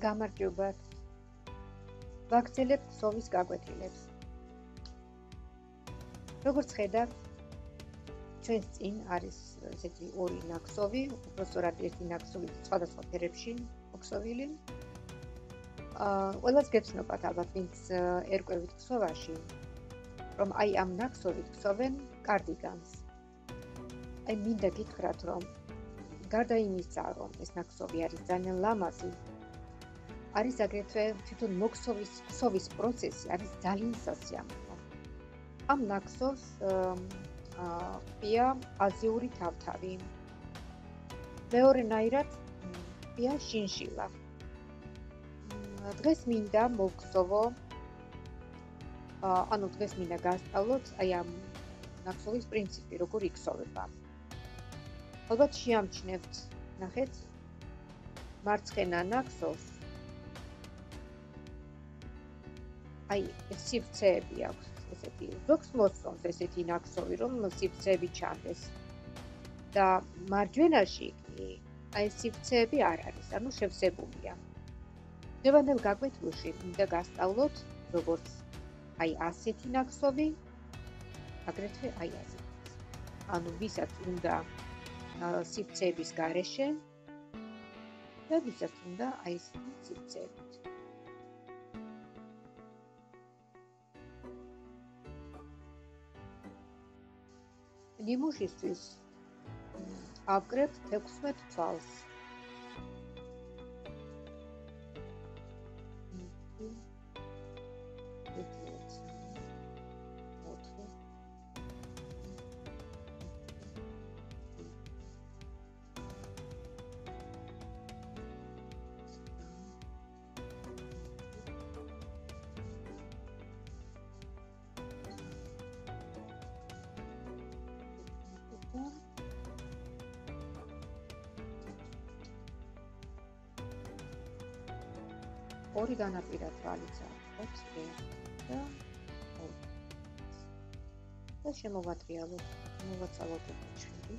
Gamar Tuber Vaktilip Sovis Gagotilip Როგორც ხედავთ, ჩვენც წინ არის ესეთი ორი ნაკსოვი, უბრალოდ ერთი ნაკსოვი სხვადასხვა ფერებში მოქსოვილი. Ყველას გეცნობათ ალბათ ვინც ერკვევით ქსოვაში, რომ აი ამ ნაკსოვით ქსოვენ კარდიგანს. Აი მინდა გითხრათ, რომ გარდა იმისა, რომ ეს ნაკსოვი არის ძალიან ლამაზი, არის აგრეთვე თვითონ მოქსოვის პროცესი არის ძალიან სასიამოვნო. Am naxos pia azuri tavtavi. Meore nairat pia shinshila. Dres minda moksovo ano dres minda gastalot ayam naxovis principi rogor iksoveba. Albat shiamchnevt naxet martskhena naxos ai sivtsebi akhs ესეთი ზოგს მოსწონს ესეთი ნაკსოვი რომ სივრცეები ჩანდეს და მარჯვენაში კი აი სივრცეები არ არის ანუ შევსებულია დევანელ გაგვეთვაში მინდა გასწავლოთ როგორც აი ასეთი ნაკსოვი აგრეთვე აი ასეთი ანუ ვისაც უნდა სივრცეების გარეშე და ვისაც უნდა აი ესეთი სივრცეებით Նիմუშისთვის ապրებ 16 წელს. Օրի განაპირად ვალიც აქვს 6 და 4. და შემოვატრიალოთ ჭრილი.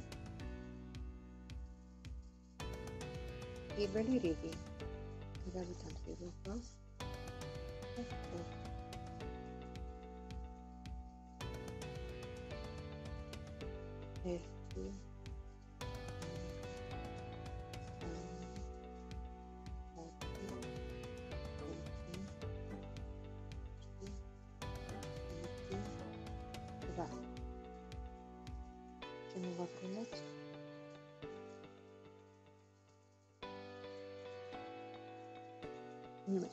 პირველი რიგი. გადავიტანთ პირველ რიგს. ერთი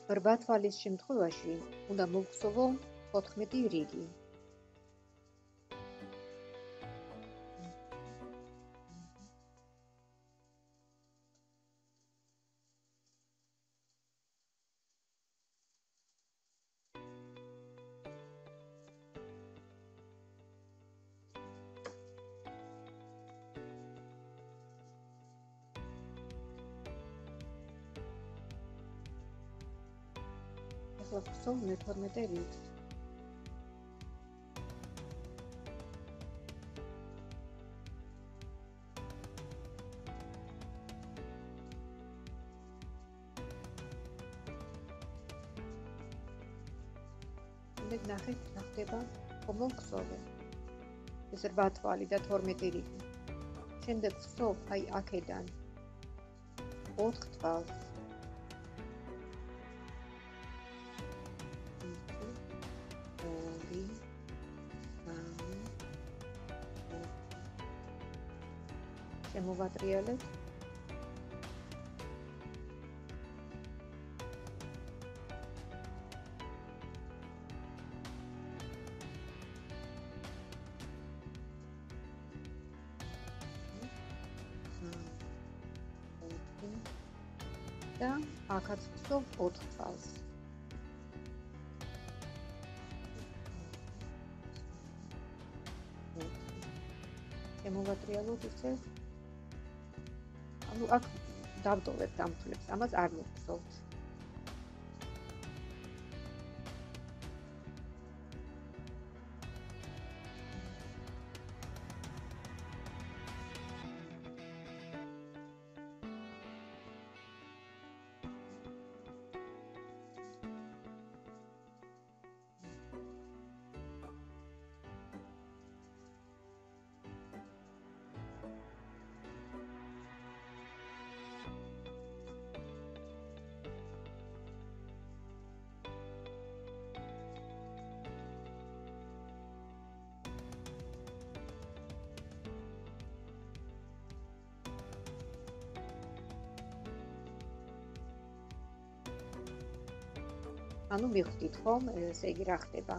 Հրվաթվալիս շմտխովաշի ունդա մողսովոն պոտխմետի իրիգի։ Հոքսով մետորմետ էր ինձ։ Հնդեք նախեք նախտեպան հոմոն կսով է։ Ես հրբատվալի դա թորմետ էր ինձ։ Չնդեք կսով այ ակետան։ Ոտք տվալս։ Մովածրիալը դա ակացուցով 4 ծալս Մովածրիալը դուք Ակ դավդովեց դամթուլեց, ամաց արմուկսով։ Անում բիխտիտ խոմ սեգիրախտեպա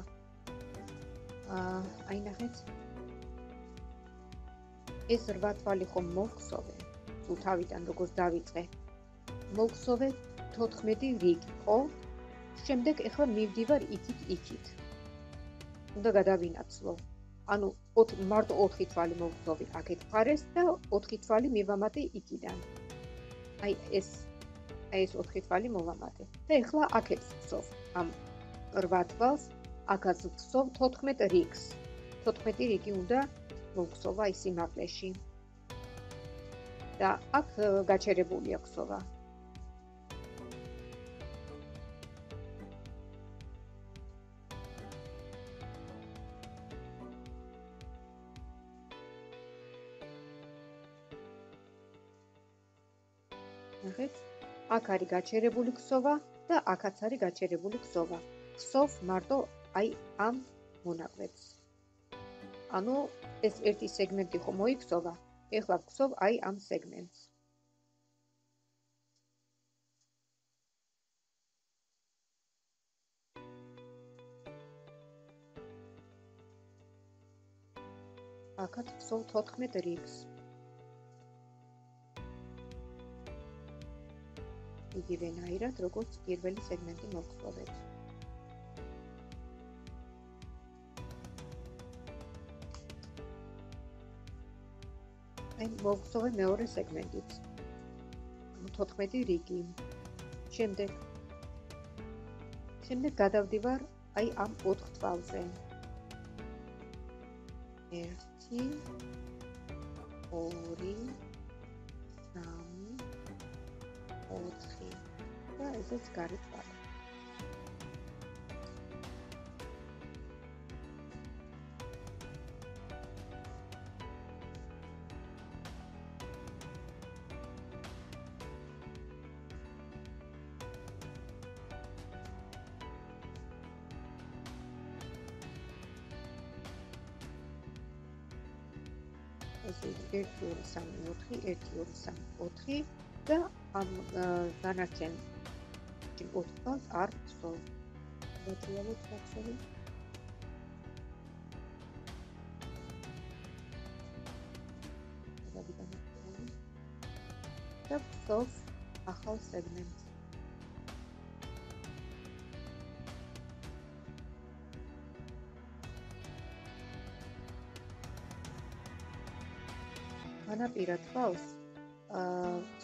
այնախեց ես զրվատվալի խոմ մողքսով է ծութավիտ անդոգոս դավից է մողքսով է թոտխմետի վիկ խոմ շեմդեք էխվը միվդիվար իքիտ ունդ գադավին ացվով անու մարդ օտխիտվալի մողքսովի ակետ պարեստը օտխիտվալի միվամատե իքիդան այ ես այս օտխիտվալի մովամատ է, թե էխլա ակետ սկսով, ամ ըրվատվալս ակազուկսով թոտխմետ ռիքս, թոտխմետի ռիքի ունդա մողքսովա այսի մապլեշի, դա ակ գաչերևուլ եկսովա, նխեց, Ակարի գաչերևուլի կսովա, դա ակացարի գաչերևուլի կսովա, կսով մարդո այ ամ մոնավեց։ Անու ես էրտի սեգմենտի խոմոյի կսովա, էխլավ կսով այ ամ սեգմենտ։ Ակաց կսով թոտխմետ ռիքս։ Իգիվեն հայրատ ռոգոց գիրվելի սեգմենտի մողքսով էց։ Այն մողքսով է մեղոր է սեգմենտից, թոտխմետի ռիգի, շեմդեք գադավդիվար այ ամ ոտղթվալզ է, էրդի, որի, նամի, Օտխի, դա ես ես գարիտ պալը։ Ես ես երդ յորսան օտխի, երդ յորսան օտխի, դա Դանարքեն ոտպած արդ սով, ոտիավոտ պակսովի։ Դավ սով ախալ սեգմենտ։ Հանապ իրատվալս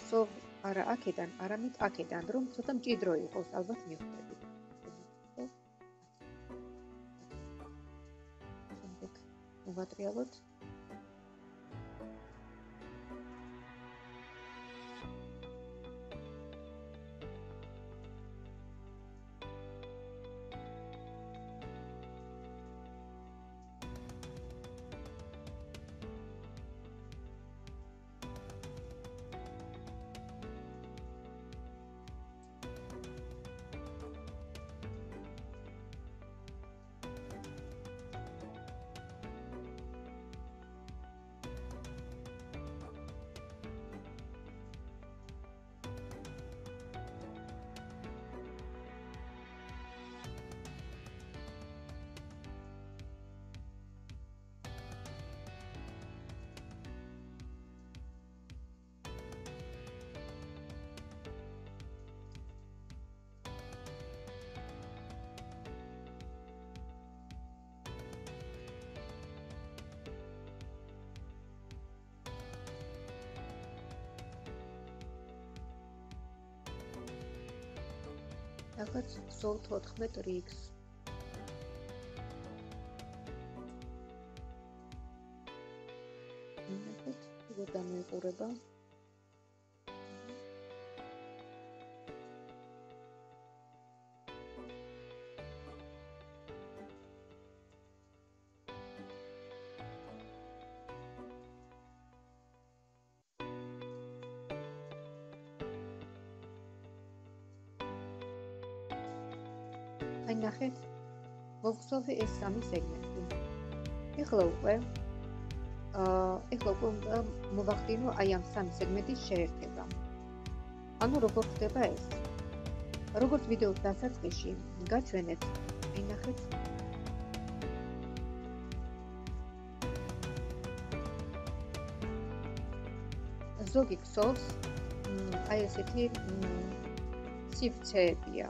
սով Արա ակետան, առամիտ ակետան, դրում ծոտամ ճիդրոյի, ոս ալված մի ուտեպի։ Ուվատրիավոտ։ Ակաց սով թոտխմետ ռիքս Իննետ գոտան մեկ ուրեպա Այն նախեց, մողքսով է ես սամի սեգմենտին։ Իխլով է մովաղտինու այամ սամի սեգմենտի շերթ եբա։ Անու ռոգող տեպա ես։ Როგორც վիդեոյով դասած կեշի, գաչ վենեց, այն նախեց։ Զոգիկ սոս, այս էթի սիվցեպիա,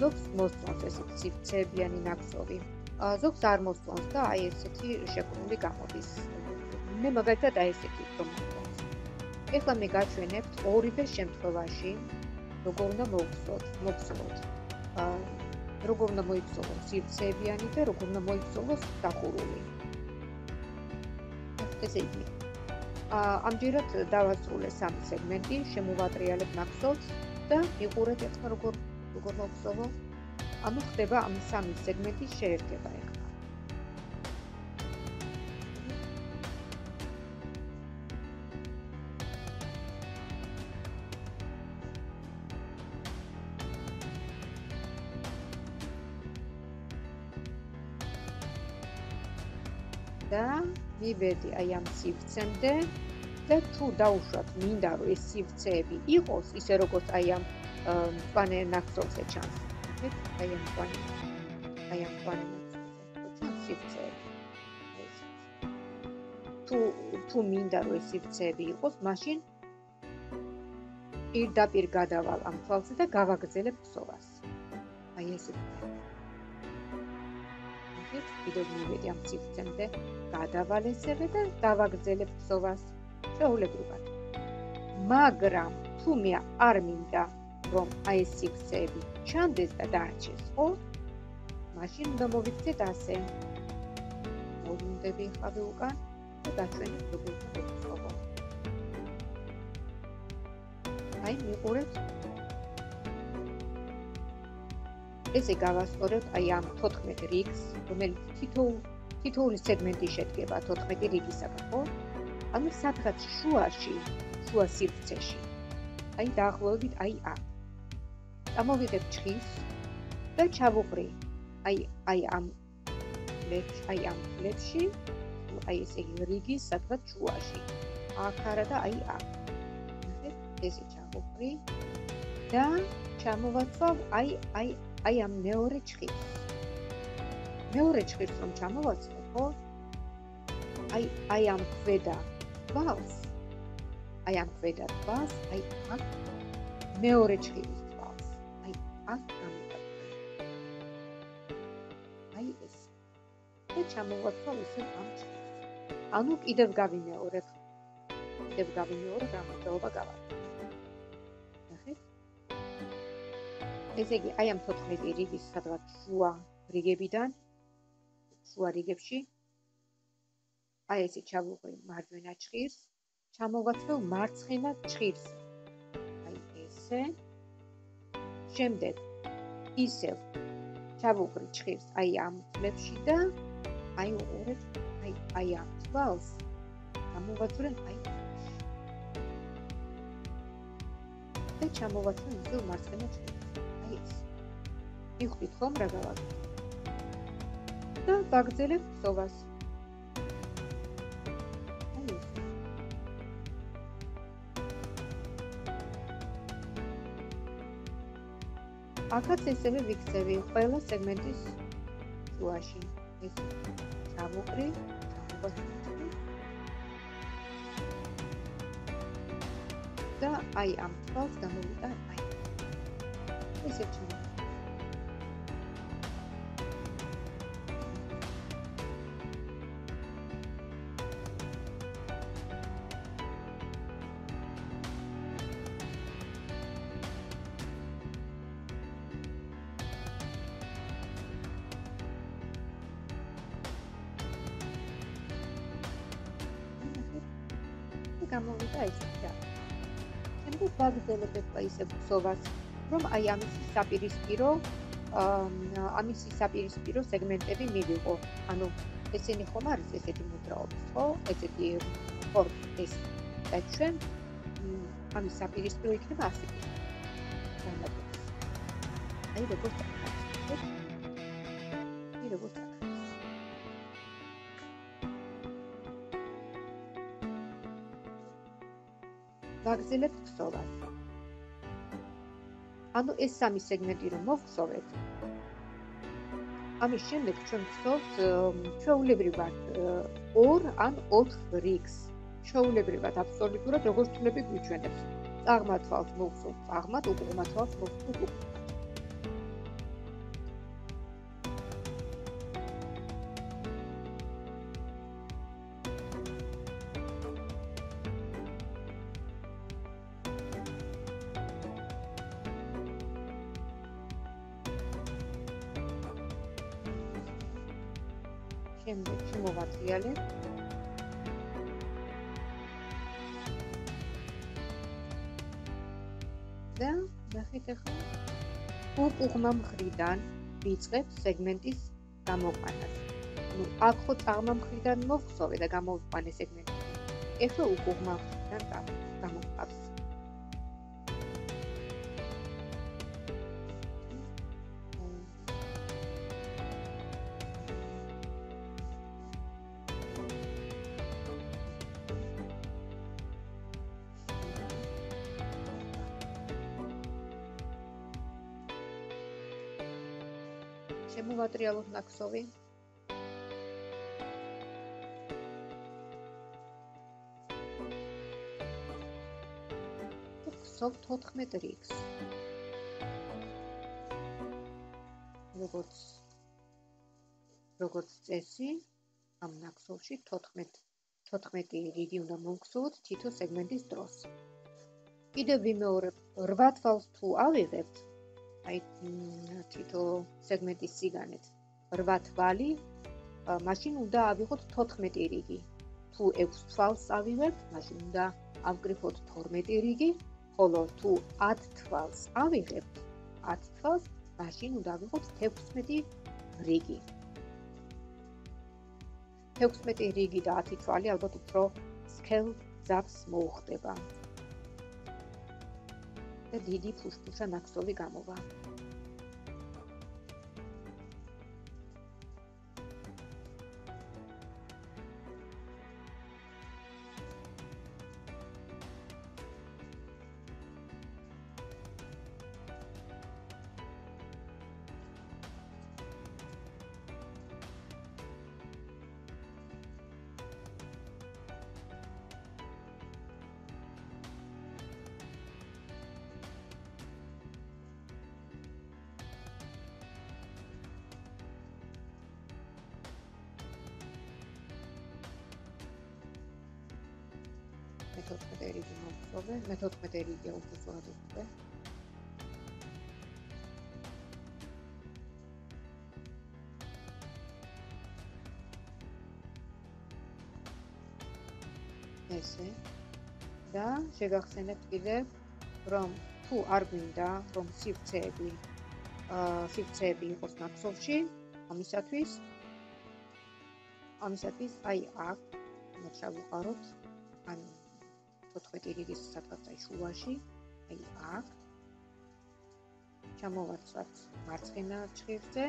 զոգս մոստոնց էսիք սիվցեպիա նինակ սովի, զոգս արմոստոնց դա այս էթի շեքունլի կամովիս, նեմ ավերտատ այս էթի տոմոստոնց։ Եղա մի գաչ վենեց, որիպես շեմտխովաշի, Ռոգովնը մոյքսոց, Ռոգովնը մոյքսոց, Սիվցևյանի թե Ռոգովնը մոյքսոց տախորովի։ Տեսեքի, ամջիրըտ դավասրուլ է սամ սեգմենտի, շեմուվատրիալը բնակսոց, դա իղուր է տեխնը Ռոգովնը մոյքսովով, անուղ տեբա ամսամ սեգմենտի շերկ է բայք։ Դա մի բետի այամ սիվցեմ դե, դե թու դաուշատ մինդարու է սիվցեպի իղոս, իսերոգոս այամ պաներ նակսոց է չանց, մետ այամ պաներ նակսոց է սիվցեպի, թու մինդարու է սիվցեպի իղոս, մաշին իր դապ իր գադավալ ամքվալսի դա գավագծել է պսովաս, այս է Իդով մի վետի ամ սիվցեմ դե, կադավալ է սեղետը, դավագծել է պսովաս, շահուլ է գրուբատ։ Մագրամ, թումյա արմինդա, ռոմ այս սիվցեպի, չանդ ես դա դարջես, որ մաշին դմովիքց է տասեն, որում դեպի խավե ուկան, ուտաչեն է դուբուտ պսովան։ Այն մի ուրեց, Ես է գավաս որոտ այամ թոտխմետ ռիկս, դում էլ թիտողուլի սեգմենտի շետկեվա թոտխմետ ռիկիս ակախոր, անում սատխած շուաշի, շուասիրվցեշի, այն դաղվովիտ այ ա, ամովիտ եվ չխիս, դա չավուղրի, այ ամ լեպշի, այս էգին ռիկիս սատխած շուաշի, ակարադա այ ա, ես է չավուղրի, դա չամովացվավ այ Այամ նեորը չխիսում չամովացվով, այամ կվեդա տվաս, այ նեորը չխիս տվաս, այ ամտատվով, այ ես, թե չամովացվով ուսում ամչխիս, անուկ իդև գավի նեորըք, իդև գավի նեորըք ամատողովա գավատ։ Տեսեքի այամ թոտխմետ էրիգիս սատղած շուա ռիգեպիտան, շուա ռիգեպշի, այսի չավուղի մարջույնա չխիրս, չամողացվև մարցխինա չխիրս, այս է, շեմդետ, իսև, չավուղրի չխիրս, այամ լեպշիտա, այն որետ, այամ թվալս, ամողացուրեն այմ, դե չամողացվեն ուզիվ մարցխինա չխիրս, Ես, իղպիտ խոմ ռագավակ, դա բագձել է սովաս, այս, ակաց եսև է վիկսևի, խայլա սեգմենտիս շուաշին, ես, չավուղրի, չավուղրի, դա այ ամտվաս գանովիտա այ, Ես եվ չմամովիտա այս չա, չնդու բագզել է պետ պայիս է բուսովաց, Հրում այ ամիսի սապիրիս պիրո սեգմենտևի մի վիղով, անով տեսենի խոմարս ես էդի մուտրաով, ես էդի խորդ ես տաչուեմ, ամիսի սապիրիս պիրո իկնվ ասիկի, հոնդակոց, այ ռոգոր ծակած, այ ռոգոր ծակած, վագզել է պսովաց, Հանդու ես սամի սեգմենտ իրումով կսովետ։ Ամի շենեք չնցով չոուլեբրիվատ որ ան ոտ ռիքս, չոուլեբրիվատ ապսոլիկուրատ նողոշ թունեպեք միջուենեց, աղմատվալտ մողսով, աղմատ ու ողմատվալտ մողսով Չմովածիալի դա դախիտ է խում ուղ ուղմամ խրիդան բիցղետ սեգմենտիս գամով պանաս ակխոց աղմամ խրիդան մող սով է դա գամով պան է սեգմենտիս էխը ուղ ուղմամ խրիդան գամով պանաս Materialul Naxovi. Soft hot metrix. Rogots cesi am Naxovshi tot metri ridiunda munksot tito segmentis dros. Ide vimor rvatval tu avivet. Այդ թիտո սեգմենտի սիգանետ հրվատվալի մաշին ունդա ավիղոտ թոտխմետ էրիգի թու էքստվալս ավիղետ մաշին ունդա ավգրիվոտ թորմետ էրիգի խոլոր թու ատթվալս ավիղետ ատթվալս մաշին ունդա ավիղոտ թեքստմետի հրիգի թեքստմետ էրիգի դա ատիթվալի ալբոտ ուպրո սկել ձապս մողտեվա դիդի պուշպուշա Նաքսովի գամովա։ Մեթոդ մտերի գեղուկս որադուտ է։ Ես է։ Դա շեգախսենետ գիլև ռոմ թու արգույն դա, ռոմ սիվցեբի խոսնակսով չի, ամիսատվիս այ ակ, մոտշավու կարոտ անում։ Թոտխետերիգիս սատված այս ուվաշի, այ ակ, չամովացված մարցխինա չխիրծ է,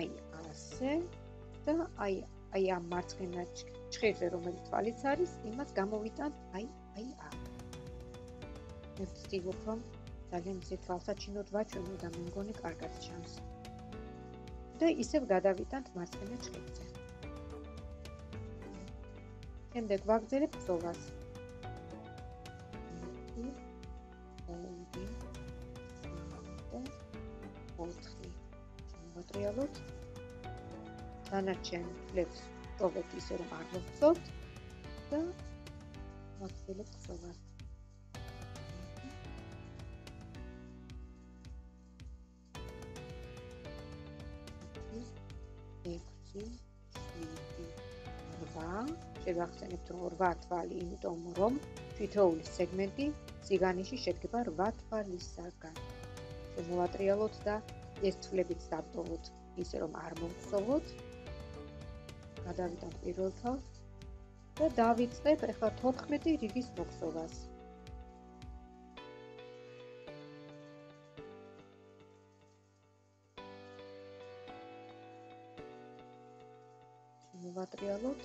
այ աս է, դա այ ամ մարցխինա չխիրծ է ռոմելի թվալից արիս, իմաց գամովիտան այ ակ։ Եվ ստիվոպրոմ դալեն զետվալսա չինոտվաչ ու դա մինգոնիք արգած չանս։ Դա իսև գադավիտան մարցխինա չխիրծ է։ Հենդեք վաղձերը պսովաս։ Հոտրիալոտ Հանաչեն լեպս տովետ իսերում արգով պսով դա վաղձերը պսովաս։ Եկցի շվիտի հրվա Շեգախսենեք թողորվատ վալի ինուտոմ ռոմ թույթոուլ սեգմենտի սիգանիշի շետգպար վատ վալի սական։ Շեգմովատրիալոց դա ես թվլեպից տապտողոց իսերոմ արմոմ սողոց, կադավիտան պիրոլթալ, դա դավիցտեպ էխա թոտխմետի ռիգիս մոգսովաս։ Շեգմովատրիալոց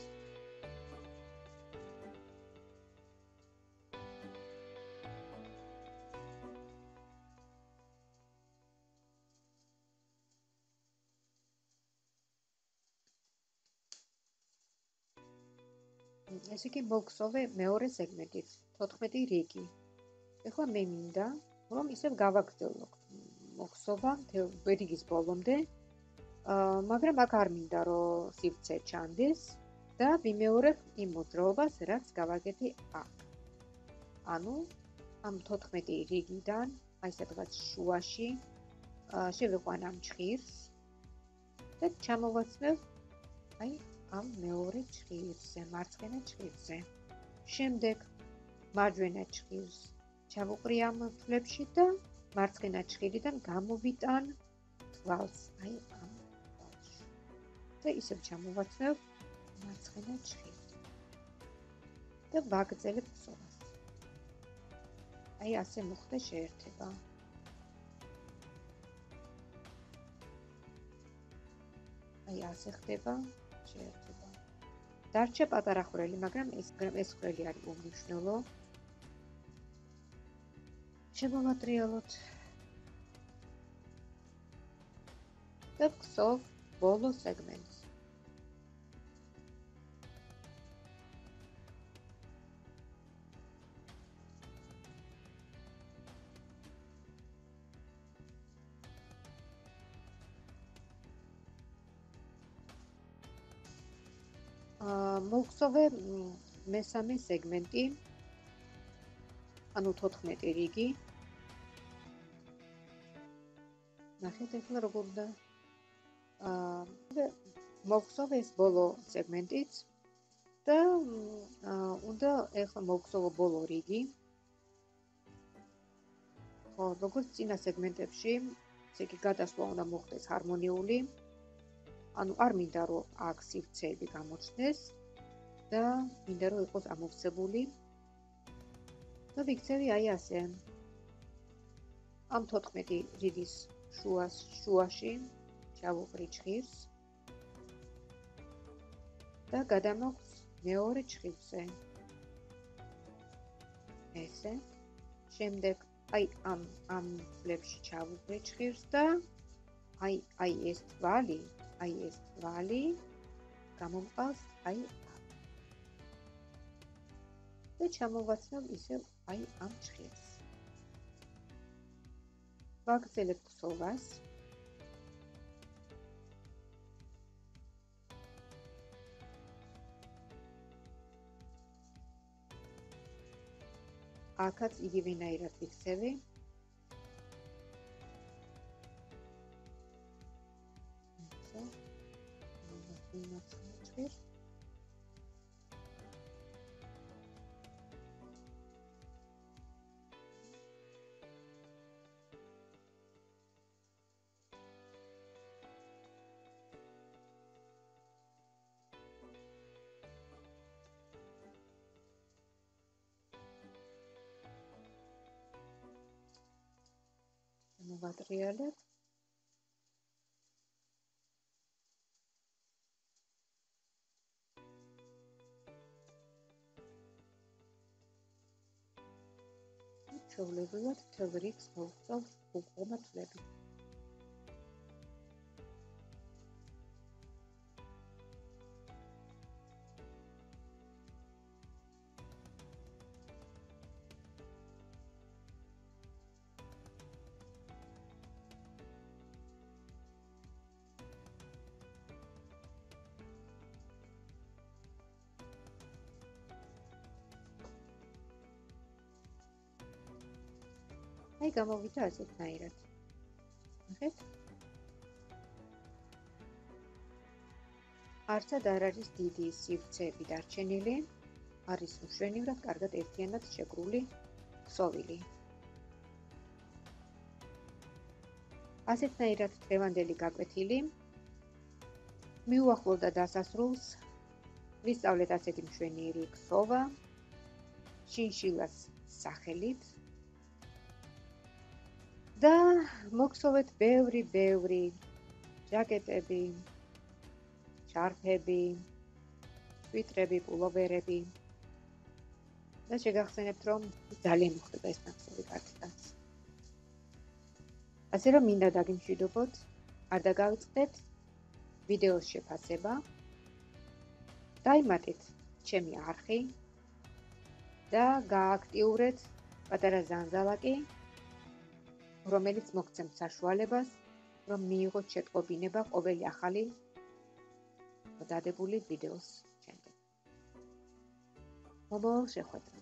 Այսուքի բոքսով է մեորես էգմետից, թոտխմետի ռիկի։ Եկա մեմինդա, որոմ իսև գավակ տելոք, մոքսովան, թե բերիգիս բոլոմ դե, մագրամ ակարմինդարո սիվցե չանդես, դա վիմեորև իմ մոտրովա սրած գավակետի ակ։ Անու, ամ թոտխմետի ռիկի դան, այս էտղած շուաշի, շևեկան ամ չխիրս, դե չամովացմև, այ Ամ մեորի չխիրս է, մարձկենը չխիրս է, շեմդեք մաջուենը չխիրս, չավուղրի ամը թուլեպշի տա, մարձկենը չխիրի տան, գամովի տան, թվալս, այ ամ թվալս, տա իսև չամովացնով, մարձկենը չխիրս, տա վագծել է պսովաս, այ ասե մուղտը շերթեվա, այ ասե խտեվա, Դարջը պատարախորելի, մագրամ ես խորելի արի ում նուշնոլով, չեմ ավատրիալոտ, տվ կսով բոլո սեգմենց, Մողսով է մեսամի սեգմենտի անութոտխմետ էրիգի նախետ էխլը ռգորդը մողսով ես բոլո սեգմենտից դա ունդը էխլը մողսովը բոլո ռիգի ռգորդ ծինա սեգմենտ էպշի սեկի գատասվա ունդա մողտես հարմոնի ուլի Անու ար մինդարո ակսիվ ծելի գամոչնես, դա մինդարո էխոս ամով սվուլի, դա վիկցևի այ ասեն, ամ թոտխմետի ռիդիս շուաշի, չավողրի չխիրս, դա գադամողս նեորի չխիրս է, ես է, շեմդեք այ ամ լեպշի չավողրի չխիրս դա, այ ես թվալի, այ ես վալի, կամում պաս այ ամ։ Դե չամովացնով իսև այ ամ չխիրս։ Վագծել է պսովաս։ Ակաց իգիվին այրատ վիկսև է։ Մովատրիալը Չողլևույատ չողրիք սողծով ուղղումը թուլեպի։ Այ գամովիտը ասետ նա իրատ, ախետ, արձա դարարիս դիդի սիվց է վիդարջենիլի, արիս ուշրենի վրատ կարգատ էրդիանատ շեգրուլի սովիլի, ասետ նա իրատ թվանդելի գակվետիլի, մի ուախվոլդա դասասրուս, վիս ավլետ ասետ իմ շրենի իրիկ սովա, շինշիլաս սախելիտ, դա մոքսովետ բևրի, ճակետեբի, չարպեբի, սույտրեբի, պուլովերեբի, դա չէ գաղցեն էպտրոմ զալի մուղտը կայս մոքսովի կարգտած։ Ասերո մինդադագին շիդոպոտ, արդագաղցտետ վիդեոս շեպասեբա, դա իմատիտ չեմիարխի, դա գաղակտի ուրեց պատարա զանձալակի, ռոմելից մոգցեմ ծաշուալ է բաս, ռոմ միիղո չետ կոբին է բաղ ովել ախալի, մտադեբուլի վիդեոս չենտը. Հոբով շեխոտը.